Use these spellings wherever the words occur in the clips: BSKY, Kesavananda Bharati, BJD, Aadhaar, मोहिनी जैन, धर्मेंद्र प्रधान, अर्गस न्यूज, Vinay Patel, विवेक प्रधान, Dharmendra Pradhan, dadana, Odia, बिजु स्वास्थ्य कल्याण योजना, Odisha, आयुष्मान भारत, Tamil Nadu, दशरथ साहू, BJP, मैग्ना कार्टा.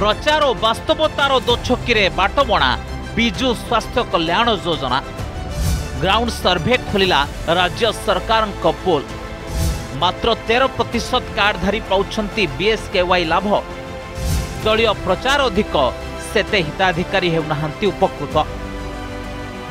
प्रचार और वास्तवतार दोछकिरे बाटबणा विजु स्वास्थ्य कल्याण योजना ग्राउंड सर्भे खोलिला राज्य सरकार पोल मात्र 13% कार्डधारी पाउछंती बीएसकेवाई लाभ दलीय प्रचार अधिक सेते हिताधिकारी हेउनाहंती उपकृत।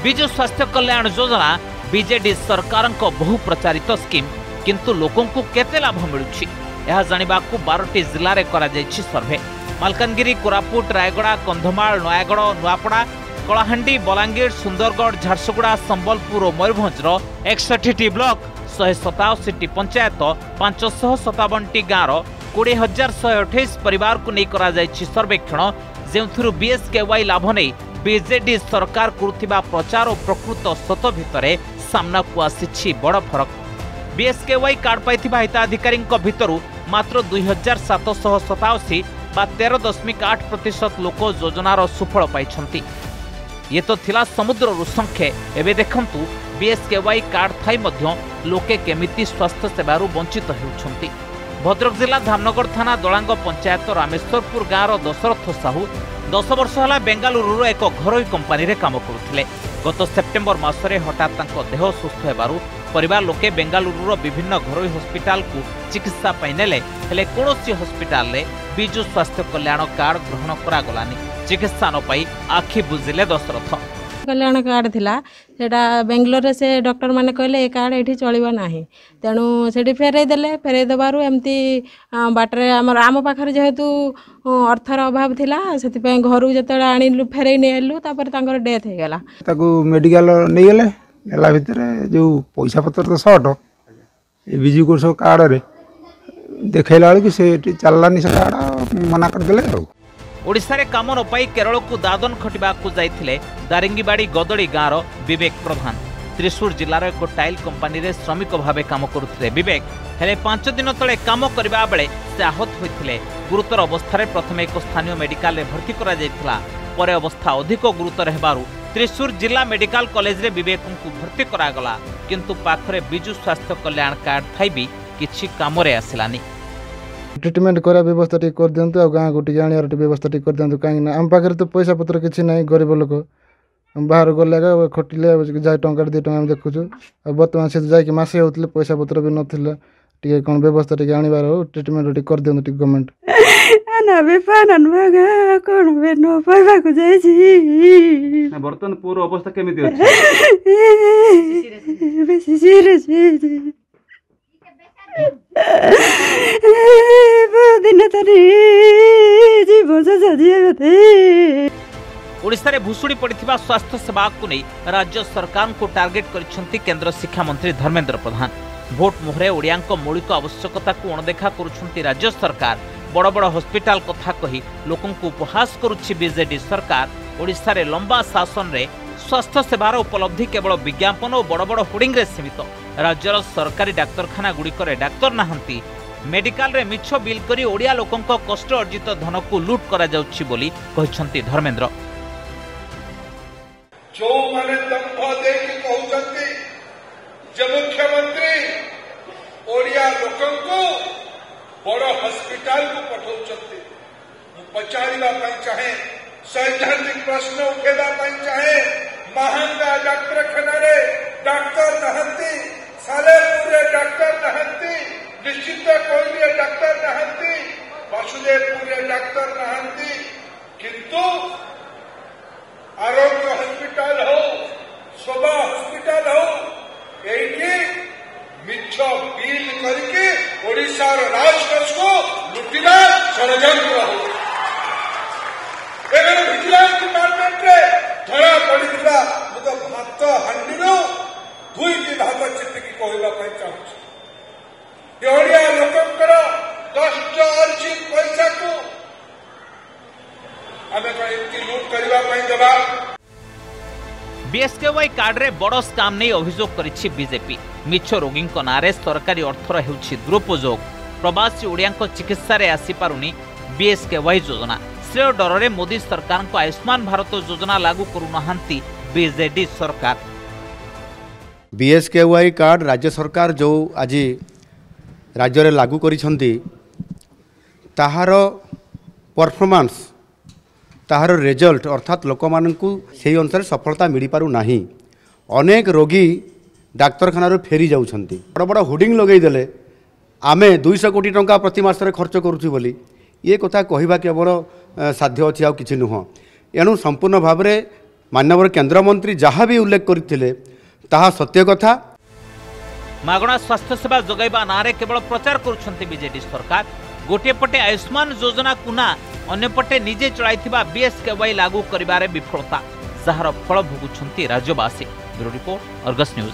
विजु स्वास्थ्य कल्याण योजना बीजेडी सरकार बहु प्रचारित स्कीम किंतु लोकों को केते लाभ मिलुछि यह जानिबाकू 12टी जिल्लारे कराଯାଇଛି सर्भे। मलकानगिरी, कोरापुट, रायगड़ा, कंधमाल, नयागड़, नुआपड़ा, कलाहांडी, बलांगीर, सुंदरगढ़, झारसुगुड़ा, संबलपुर और मयूरभंजर 61टी ब्लॉक 187टी पंचायत 557टी गाँव 20,128 परिवार को नहीं कराଯାଇଛି सर्वेक्षण जो बीएसकेवाई लाभ नहीं बीजेडी सरकार करुथिबा प्रचार और प्रकृत सत भितरे सामना को आसीछि बड़ फरक। बीएसकेवाई कार्ड पाइथिबा हिताधिकारी भितरु मात्र 2,787 बा 13.8% लोक योजनार सुफल पाइछंती। ये तो थिला समुद्ररु संख्ये एबे देखंतु बीएसकेवाई कार्ड थाई मध्य लोके केमिति स्वास्थ्य सेवारु वंचित हेउछंती। भद्रक जिला धामनगर थाना दलांग पंचायत रामेश्वरपुर गाँव दशरथ साहू 10 वर्ष होला बेंगालुरुर एक घरोई कंपनी रे काम करुथिले। गत सेप्टेम्बर मासरे हठात तांको देह सुस्थ हेबारु परिवार लोके बेंगालुरुर विभिन्न घरोई हॉस्पिटल को चिकित्सा पाई नेले हेले कोनोसी हॉस्पिटल रे विजु स्वास्थ्य कल्याण कार्ड ग्रहण करा गलानी। चिकित्सा न पाई आखि बुझिले दशरथ। कल्याण कार्ड थिला सेटा बेंगलोर रे से डॉक्टर माने कहले ए कार्ड एठी चलिबा नाही तेणु सेठी फेराई देले। फेराई देबारु एमती बाटरे हमर आम पाखर जेहेतु अर्थर अभाव थिला सेति पय घरु जतडा आनिलु फेराई नेलु तापर तांगर डेथ हे गेला ताकू मेडिकल नै गेले एला भितरे जो पैसा पत्र तो शॉर्ट ए बिजू कोर्स कार्ड रे देखैला कि से चललानी से कार्ड मना कर देले। ओडिशा रे काम न पाई केरल को दादन खटिबा को जाइथिले दारिंगीबाड़ी गदड़ी गाँव विवेक प्रधान। त्रिशूर जिलार एक टाइल कंपानी रे श्रमिक भावे काम करुथिले विवेक हेले 5 दिन तले काम करबा बेले से आहत होइथिले। गुरुतर अवस्था प्रथमे एक स्थानीय मेडिकल रे भर्ती करा जाइथिला परे अवस्था अधिक गुरुतर हेबारु त्रिशूर जिला मेडिकल कॉलेज रे विवेक को भर्ती करा गला किंतु पाखरे बिजु स्वास्थ्य कल्याण कार्ड थाई भी किछि काम रे आसिलानी। ट्रीटमेंट करा व्यवस्था टी कर दियंतु आ गाँ गोटी आनियार टी व्यवस्था टी कर दियंतु काहे ना हम पाखरे तो पैसा पत्र किछि नै गरीब लोक हम बाहर गले खटिले जाय टंका 2 टंका देखुछु आ बर्तमान से जाय मासे होतले पैसा पत्र भी नथिले टी कोन व्यवस्था टी आनिबार हो ट्रीटमेंट टी कर दियंतु टी गवर्नमेंट आना बेफानन भगा कोन बे नो पाइबा को जाय छी ना बर्तन पूरा अवस्था केमिति अछि बेसी सीरियस छी ओडिशा रे भुसुड़ी पड़िथिबा स्वास्थ्य सेवा को नहीं राज्य सरकार को टार्गेट करिसेंती केंद्र शिक्षा मंत्री धर्मेंद्र प्रधान। भोट मुहरे ओडिया मौलिक आवश्यकता को अणदेखा करुछंती राज्य सरकार बड़ बड़ हॉस्पिटल कथा कही लोकों को उपहास करुछि बीजेडी सरकार। ओडिशा रे लंबा शासन रे स्वास्थ्य सेवार उपलब्धि केवल विज्ञापन और बड़ बड़ होर्डिंग रे सीमित। राज्यर सरकारी डाक्तरखाना गुड़िक डाक्तर नाहंती मेडिकल रे मिछ बिल करी ओडिया लोकों को कष्ट अर्जित धन को लूट करा जाउछि बोली कहिसंती धर्मेंद्र। जो माने दंभ देके कहउसंती जे मुख्यमंत्री ओडिया लोकों को बड़ हॉस्पिटल को पठाउसंती पचारिबा पई चाहे सैद्धांतिक प्रश्न उठेबा पई चाहे महंगा डाक्तरखाना रे डाक्टर नहंती सालेपुर रे डाक्टर नहंती निश्चिंतपुर रे डाक्टर नहंती वासुदेवपुर रे डाक्टर नहंती किंतु आरोग्य हॉस्पिटल हो शोभा हॉस्पिटल हो एठी मिछ बिल करके ओडिशा रो राजकोष को लुटिबा षडयंत्र हो एगो विजिलेंस डिपार्टमेंट रे धरा पड़ीला मु तो भात हांडी रो दुई की भाग चित्तकी कहला पई चाहू देहड़िया लोकंकर कष्ट अर्जित पैसा को आमे का इति लूट करबा पई देबा। बीएसकेवाई कार्ड रे बड़ स्काम नै अभियोग करिछि बीजेपी। मिछ रोगी को नारे सरकारी अर्थर हेउछि दुरुपयोग प्रवासी ओडिया को चिकित्सा रे आसी पारुनी बीएसकेवाई योजना श्रेय डर रे मोदी सरकार को आयुष्मान भारत योजना लागू करू नहंती बीजेडी सरकार। बीएसकेवाई कार्ड राज्य सरकार जो आज राज्य रे लागू करिसेंती ताहारो परफॉर्मेंस ताहार रिजल्ट अर्थात लोक मानू से अनुसार सफलता मिल पारना अनेक रोगी डाक्तखाना फेरी जाऊँच बड़ बड़ होर्डिंग लगेदेले आम 200 कोटी टंका प्रति मासरे खर्च करूँ बोली ये कथा कहवा केवल साध्य अच्छी आउ कि नुह एणु संपूर्ण भाव में मानवर केन्द्रमंत्री जहाँ भी उल्लेख करते ताहा सत्य कथा। मागणा स्वास्थ्य सेवा जगैवा नारे केवल प्रचार करुछन्ति बीजेडी सरकार। गोटे पटे आयुष्मान योजना कुना अन्य पटे निजे चलाइथिबा बीएसकेवाई लागू करिबारे विफलता जहार फल भोगुछन्ति राज्यवासी। Bureau report अर्गस न्यूज।